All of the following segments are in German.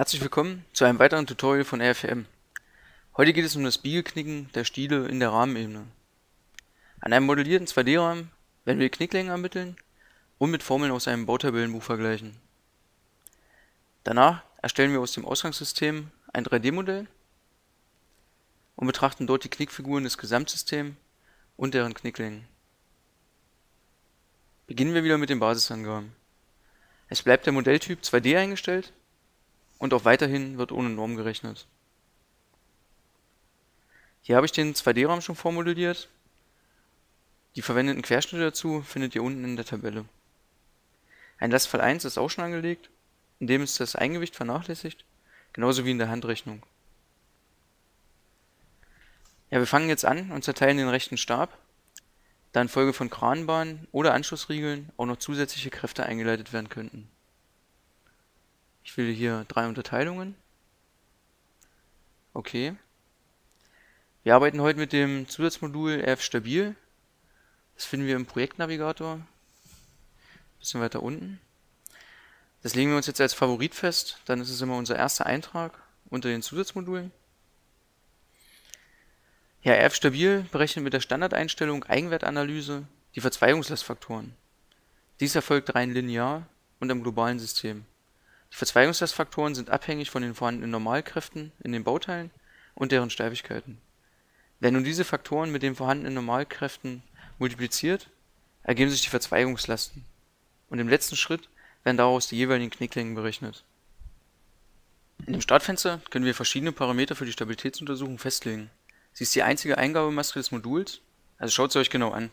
Herzlich willkommen zu einem weiteren Tutorial von RFEM. Heute geht es um das Biegelknicken der Stiele in der Rahmenebene. An einem modellierten 2D-Rahmen werden wir die Knicklängen ermitteln und mit Formeln aus einem Bautabellenbuch vergleichen. Danach erstellen wir aus dem Ausgangssystem ein 3D-Modell und betrachten dort die Knickfiguren des Gesamtsystems und deren Knicklängen. Beginnen wir wieder mit den Basisangaben. Es bleibt der Modelltyp 2D eingestellt und auch weiterhin wird ohne Norm gerechnet. Hier habe ich den 2D-Rahmen schon vormodelliert. Die verwendeten Querschnitte dazu findet ihr unten in der Tabelle. Ein Lastfall 1 ist auch schon angelegt, in dem ist das Eingewicht vernachlässigt, genauso wie in der Handrechnung. Ja, wir fangen jetzt an und zerteilen den rechten Stab, da infolge von Kranbahnen oder Anschlussriegeln auch noch zusätzliche Kräfte eingeleitet werden könnten. Ich wähle hier 3 Unterteilungen. Okay. Wir arbeiten heute mit dem Zusatzmodul RF-Stabil. Das finden wir im Projektnavigator. Ein bisschen weiter unten. Das legen wir uns jetzt als Favorit fest. Dann ist es immer unser erster Eintrag unter den Zusatzmodulen. Ja, RF-Stabil berechnet mit der Standardeinstellung Eigenwertanalyse die Verzweigungslastfaktoren. Dies erfolgt rein linear und am globalen System. Die Verzweigungslastfaktoren sind abhängig von den vorhandenen Normalkräften in den Bauteilen und deren Steifigkeiten. Wenn nun diese Faktoren mit den vorhandenen Normalkräften multipliziert, ergeben sich die Verzweigungslasten. Und im letzten Schritt werden daraus die jeweiligen Knicklängen berechnet. In dem Startfenster können wir verschiedene Parameter für die Stabilitätsuntersuchung festlegen. Sie ist die einzige Eingabemaske des Moduls, also schaut sie euch genau an.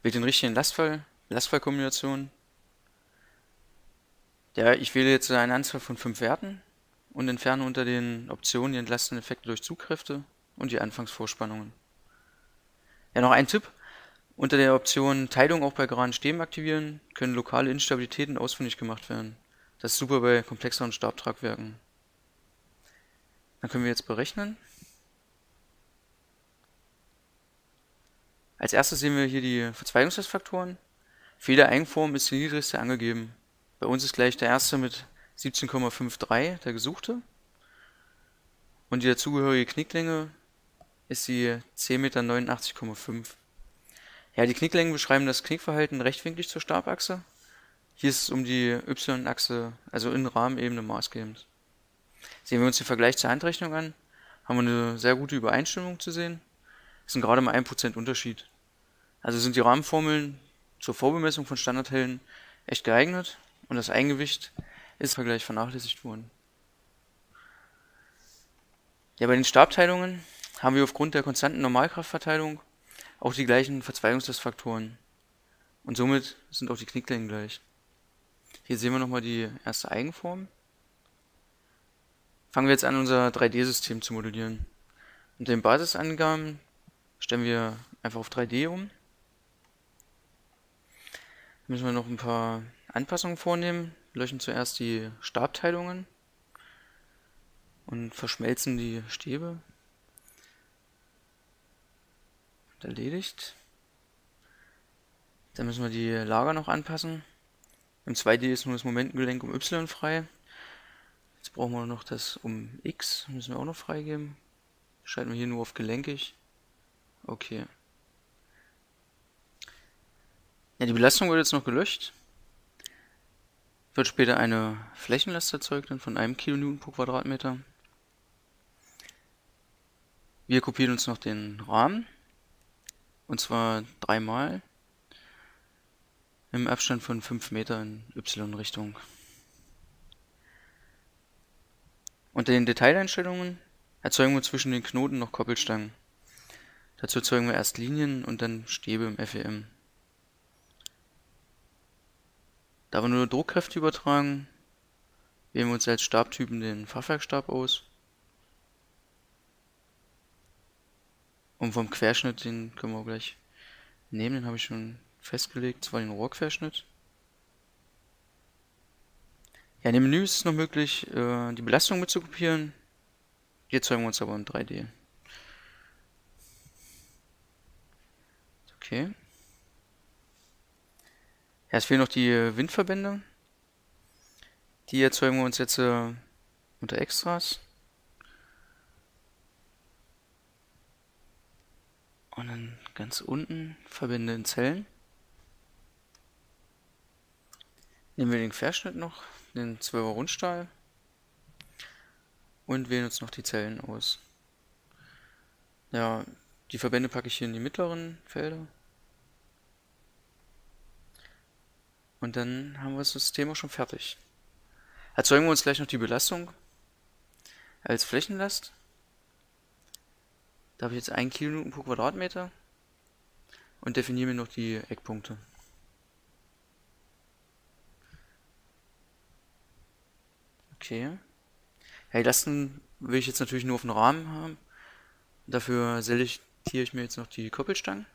Wählt den richtigen Lastfall, Lastfallkombination. Ja, ich wähle jetzt eine Anzahl von 5 Werten und entferne unter den Optionen die entlastenden Effekte durch Zugkräfte und die Anfangsvorspannungen. Ja, noch ein Tipp. Unter der Option Teilung auch bei geraden Stäben aktivieren, können lokale Instabilitäten ausfindig gemacht werden. Das ist super bei komplexeren Stabtragwerken. Dann können wir jetzt berechnen. Als erstes sehen wir hier die Verzweigungslastfaktoren. Für jede Eigenform ist die niedrigste angegeben. Bei uns ist gleich der erste mit 17,53 der gesuchte. Und die dazugehörige Knicklänge ist die 10,89,5 Meter. Ja, die Knicklängen beschreiben das Knickverhalten rechtwinklig zur Stabachse. Hier ist es um die Y-Achse, also in Rahmenebene, maßgebend. Sehen wir uns den Vergleich zur Handrechnung an, haben wir eine sehr gute Übereinstimmung zu sehen. Es sind gerade mal 1% Unterschied. Also sind die Rahmenformeln zur Vorbemessung von Standardhellen echt geeignet. Und das Eigengewicht ist im Vergleich vernachlässigt worden. Ja, bei den Stabteilungen haben wir aufgrund der konstanten Normalkraftverteilung auch die gleichen Verzweigungslastfaktoren. Und somit sind auch die Knicklängen gleich. Hier sehen wir nochmal die erste Eigenform. Fangen wir jetzt an, unser 3D-System zu modellieren. Mit den Basisangaben stellen wir einfach auf 3D um. Da müssen wir noch ein paar Anpassungen vornehmen, löschen zuerst die Stabteilungen und verschmelzen die Stäbe. Und erledigt. Dann müssen wir die Lager noch anpassen. Im 2D ist nur das Momentengelenk um Y frei. Jetzt brauchen wir noch das um X, müssen wir auch noch freigeben. Schalten wir hier nur auf gelenkig. Okay. Ja, die Belastung wird jetzt noch gelöscht. Wird später eine Flächenlast erzeugt, dann von 1 kN pro Quadratmeter. Wir kopieren uns noch den Rahmen, und zwar 3-mal im Abstand von 5 Meter in Y-Richtung. Unter den Detaileinstellungen erzeugen wir zwischen den Knoten noch Koppelstangen. Dazu erzeugen wir erst Linien und dann Stäbe im FEM. Da wir nur Druckkräfte übertragen, wählen wir uns als Stabtypen den Fachwerkstab aus. Und vom Querschnitt, den können wir gleich nehmen, den habe ich schon festgelegt, zwar den Rohrquerschnitt. Ja, in dem Menü ist es noch möglich, die Belastung mit zu kopieren. Die erzeugen wir uns aber in 3D. Okay. Ja, es fehlen noch die Windverbände. Die erzeugen wir uns jetzt unter Extras. Und dann ganz unten verbinde in Zellen. Nehmen wir den Querschnitt noch, den 12er Rundstahl. Und wählen uns noch die Zellen aus. Ja, die Verbände packe ich hier in die mittleren Felder. Und dann haben wir das System auch schon fertig. Erzeugen wir uns gleich noch die Belastung als Flächenlast. Da habe ich jetzt 1 kN pro Quadratmeter und definiere mir noch die Eckpunkte. Okay. Ja, die Lasten will ich jetzt natürlich nur auf den Rahmen haben. Dafür selektiere ich mir jetzt noch die Koppelstangen.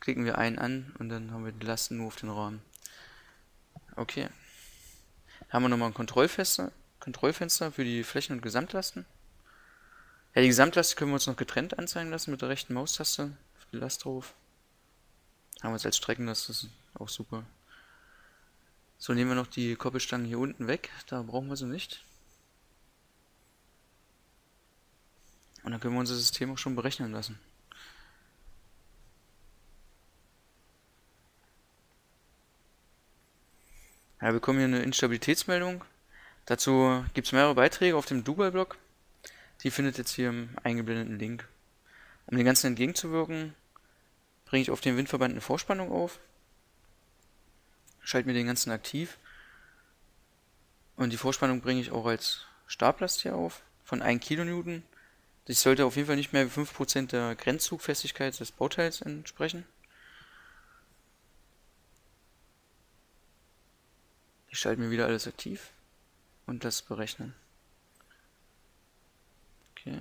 Klicken wir einen an und dann haben wir die Lasten nur auf den Rahmen. Okay. Da haben wir nochmal ein Kontrollfenster für die Flächen- und Gesamtlasten. Ja, die Gesamtlast können wir uns noch getrennt anzeigen lassen mit der rechten Maustaste. Auf die Last drauf. Haben wir es als Streckenlast, das ist auch super. So, nehmen wir noch die Koppelstangen hier unten weg. Da brauchen wir sie nicht. Und dann können wir unser System auch schon berechnen lassen. Ja, wir bekommen hier eine Instabilitätsmeldung. Dazu gibt es mehrere Beiträge auf dem Dubai-Blog. Die findet jetzt hier im eingeblendeten Link. Um dem Ganzen entgegenzuwirken, bringe ich auf dem Windverband eine Vorspannung auf. Schalte mir den Ganzen aktiv. Und die Vorspannung bringe ich auch als Stablast hier auf, von 1 kN. Das sollte auf jeden Fall nicht mehr als 5% der Grenzzugfestigkeit des Bauteils entsprechen. Ich schalte mir wieder alles aktiv. Und das berechnen. Okay.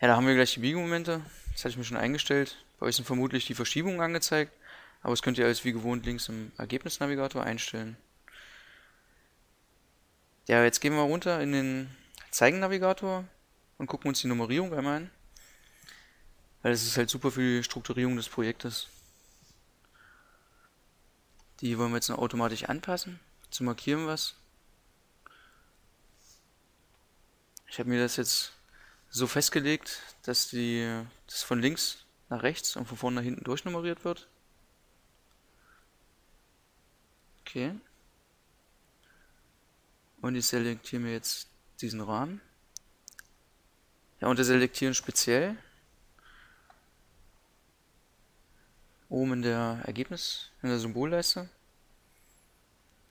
Ja, da haben wir gleich die Biegemomente. Das hatte ich mir schon eingestellt. Bei euch sind vermutlich die Verschiebungen angezeigt. Aber das könnt ihr alles wie gewohnt links im Ergebnisnavigator einstellen. Ja, jetzt gehen wir runter in den Zeigennavigator und gucken uns die Nummerierung einmal an. Weil das ist halt super für die Strukturierung des Projektes. Die wollen wir jetzt noch automatisch anpassen. Zu markieren was. Ich habe mir das jetzt so festgelegt, dass das von links nach rechts und von vorne nach hinten durchnummeriert wird. Okay. Und ich selektiere mir jetzt diesen Rahmen. Ja, unter Selektieren speziell. Oben in der Symbolleiste.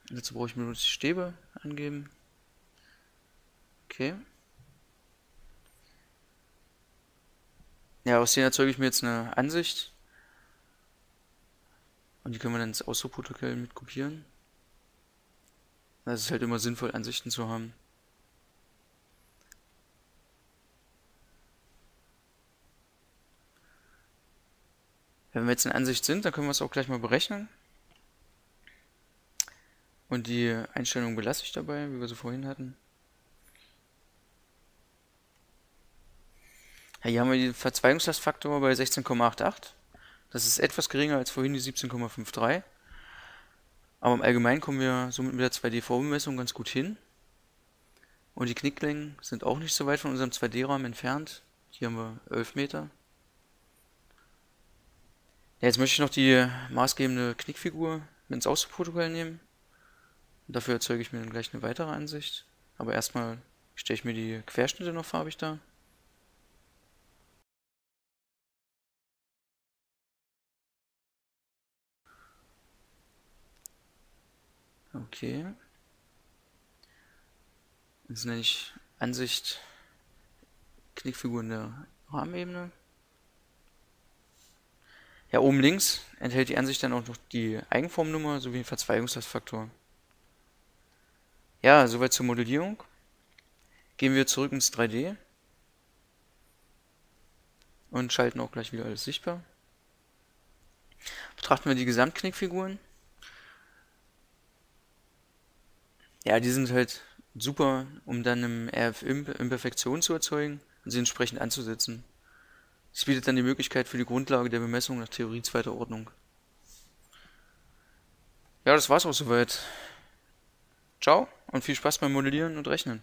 Dazu brauche ich mir nur die Stäbe angeben. Okay. Ja, aus denen erzeuge ich mir jetzt eine Ansicht. Und die können wir dann ins Ausdruckprotokoll mit kopieren. Das ist halt immer sinnvoll, Ansichten zu haben. Wenn wir jetzt in Ansicht sind, dann können wir es auch gleich mal berechnen. Und die Einstellung belasse ich dabei, wie wir sie vorhin hatten. Ja, hier haben wir den Verzweigungslastfaktor bei 16,88. Das ist etwas geringer als vorhin die 17,53. Aber im Allgemeinen kommen wir somit mit der 2D-Vorbemessung ganz gut hin. Und die Knicklängen sind auch nicht so weit von unserem 2D-Rahmen entfernt. Hier haben wir 11 Meter. Ja, jetzt möchte ich noch die maßgebende Knickfigur mit ins Ausdruckprotokoll nehmen. Dafür erzeuge ich mir dann gleich eine weitere Ansicht. Aber erstmal stelle ich mir die Querschnitte noch farbig dar. Okay. Jetzt nenne ich Ansicht Knickfigur in der Rahmenebene. Ja, oben links enthält die Ansicht dann auch noch die Eigenformnummer sowie den Verzweigungslastfaktor. Ja, soweit zur Modellierung. Gehen wir zurück ins 3D und schalten auch gleich wieder alles sichtbar. Betrachten wir die Gesamtknickfiguren. Ja, die sind halt super, um dann im RFEM Imperfektionen zu erzeugen und sie entsprechend anzusetzen. Das bietet dann die Möglichkeit für die Grundlage der Bemessung nach Theorie zweiter Ordnung. Ja, das war's auch soweit. Ciao und viel Spaß beim Modellieren und Rechnen.